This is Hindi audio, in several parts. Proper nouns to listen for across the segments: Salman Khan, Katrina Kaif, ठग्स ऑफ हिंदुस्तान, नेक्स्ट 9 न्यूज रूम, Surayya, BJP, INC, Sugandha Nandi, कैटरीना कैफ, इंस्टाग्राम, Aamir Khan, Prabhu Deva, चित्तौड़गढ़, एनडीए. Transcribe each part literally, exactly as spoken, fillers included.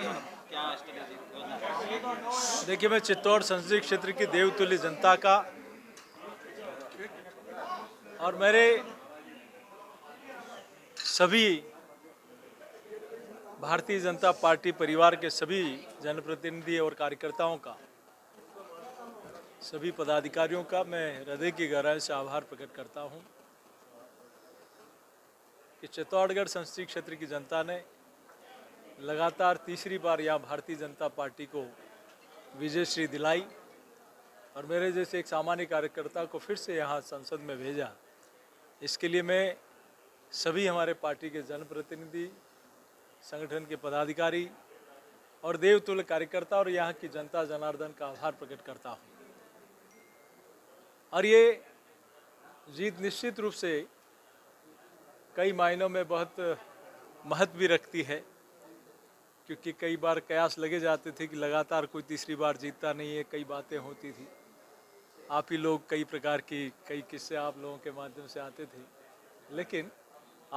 देखिए, मैं चित्तौड़ संसदीय क्षेत्र की देवतुल्य जनता का और मेरे सभी भारतीय जनता पार्टी परिवार के सभी जनप्रतिनिधि और कार्यकर्ताओं का, सभी पदाधिकारियों का मैं हृदय की गहराई से आभार प्रकट करता हूं कि चित्तौड़गढ़ संसदीय क्षेत्र की जनता ने लगातार तीसरी बार यह भारतीय जनता पार्टी को विजयश्री दिलाई और मेरे जैसे एक सामान्य कार्यकर्ता को फिर से यहाँ संसद में भेजा। इसके लिए मैं सभी हमारे पार्टी के जनप्रतिनिधि, संगठन के पदाधिकारी और देवतुल्य कार्यकर्ता और यहाँ की जनता जनार्दन का आभार प्रकट करता हूँ। और ये जीत निश्चित रूप से कई मायनों में बहुत महत्व भी रखती है, क्योंकि कई बार कयास लगे जाते थे कि लगातार कोई तीसरी बार जीतता नहीं है। कई बातें होती थी, आप ही लोग कई प्रकार की कई किस्से आप लोगों के माध्यम से आते थे, लेकिन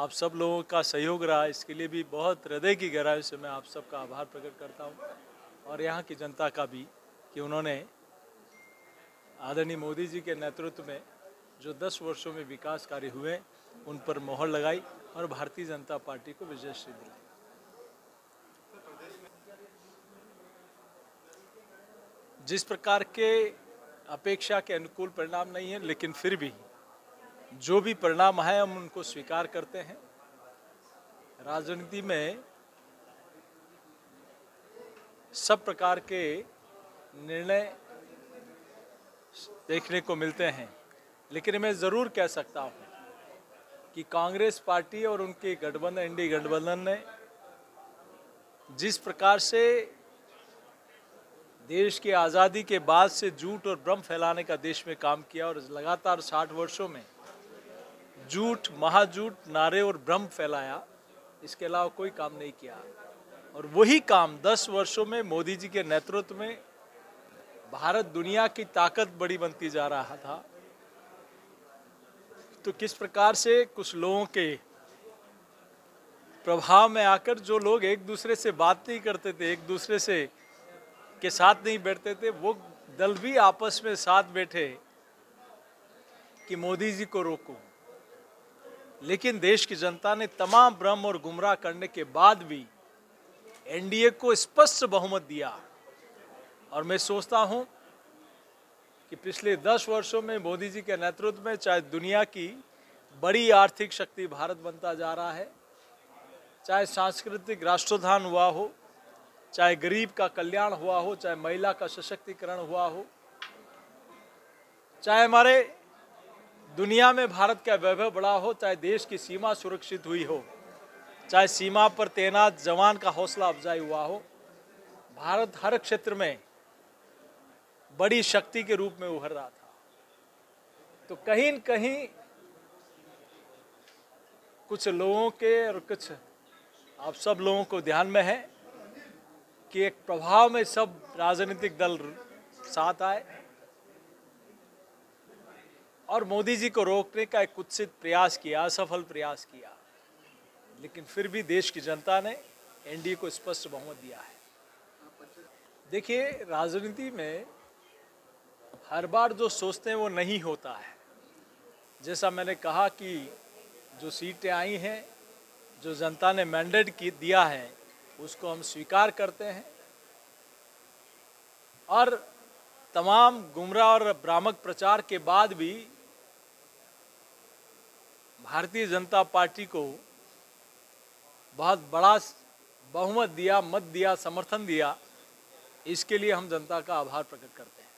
आप सब लोगों का सहयोग रहा। इसके लिए भी बहुत हृदय की गहराई से मैं आप सबका आभार प्रकट करता हूं और यहाँ की जनता का भी कि उन्होंने आदरणीय मोदी जी के नेतृत्व में जो दस वर्षों में विकास कार्य हुए उन पर मोहर लगाई और भारतीय जनता पार्टी को विजयश्री दिलाई। जिस प्रकार के अपेक्षा के अनुकूल परिणाम नहीं है, लेकिन फिर भी जो भी परिणाम है हम उनको स्वीकार करते हैं। राजनीति में सब प्रकार के निर्णय देखने को मिलते हैं, लेकिन मैं ज़रूर कह सकता हूँ कि कांग्रेस पार्टी और उनके गठबंधन एनडी गठबंधन ने जिस प्रकार से देश की आज़ादी के बाद से झूठ और भ्रम फैलाने का देश में काम किया और लगातार साठ वर्षों में झूठ महाझूठ नारे और भ्रम फैलाया, इसके अलावा कोई काम नहीं किया। और वही काम दस वर्षों में मोदी जी के नेतृत्व में भारत दुनिया की ताकत बड़ी बनती जा रहा था। तो किस प्रकार से कुछ लोगों के प्रभाव में आकर जो लोग एक दूसरे से बात नहीं करते थे, एक दूसरे से के साथ नहीं बैठते थे, वो दल भी आपस में साथ बैठे कि मोदी जी को रोको। लेकिन देश की जनता ने तमाम भ्रम और गुमराह करने के बाद भी एनडीए को स्पष्ट बहुमत दिया। और मैं सोचता हूं कि पिछले दस वर्षों में मोदी जी के नेतृत्व में चाहे दुनिया की बड़ी आर्थिक शक्ति भारत बनता जा रहा है, चाहे सांस्कृतिक राष्ट्रोत्थान हुआ हो, चाहे गरीब का कल्याण हुआ हो, चाहे महिला का सशक्तिकरण हुआ हो, चाहे हमारे दुनिया में भारत का वैभव बढ़ा हो, चाहे देश की सीमा सुरक्षित हुई हो, चाहे सीमा पर तैनात जवान का हौसला अफजाई हुआ हो, भारत हर क्षेत्र में बड़ी शक्ति के रूप में उभर रहा था। तो कहीं न कहीं कुछ लोगों के और कुछ आप सब लोगों को ध्यान में है कि एक प्रभाव में सब राजनीतिक दल साथ आए और मोदी जी को रोकने का एक कुत्सित प्रयास किया, असफल प्रयास किया। लेकिन फिर भी देश की जनता ने एनडीए को स्पष्ट बहुमत दिया है। देखिए, राजनीति में हर बार जो सोचते हैं वो नहीं होता है। जैसा मैंने कहा कि जो सीटें आई हैं, जो जनता ने मैंडेट की दिया है, उसको हम स्वीकार करते हैं और तमाम गुमराह और भ्रामक प्रचार के बाद भी भारतीय जनता पार्टी को बहुत बड़ा बहुमत दिया, मत दिया, समर्थन दिया। इसके लिए हम जनता का आभार प्रकट करते हैं।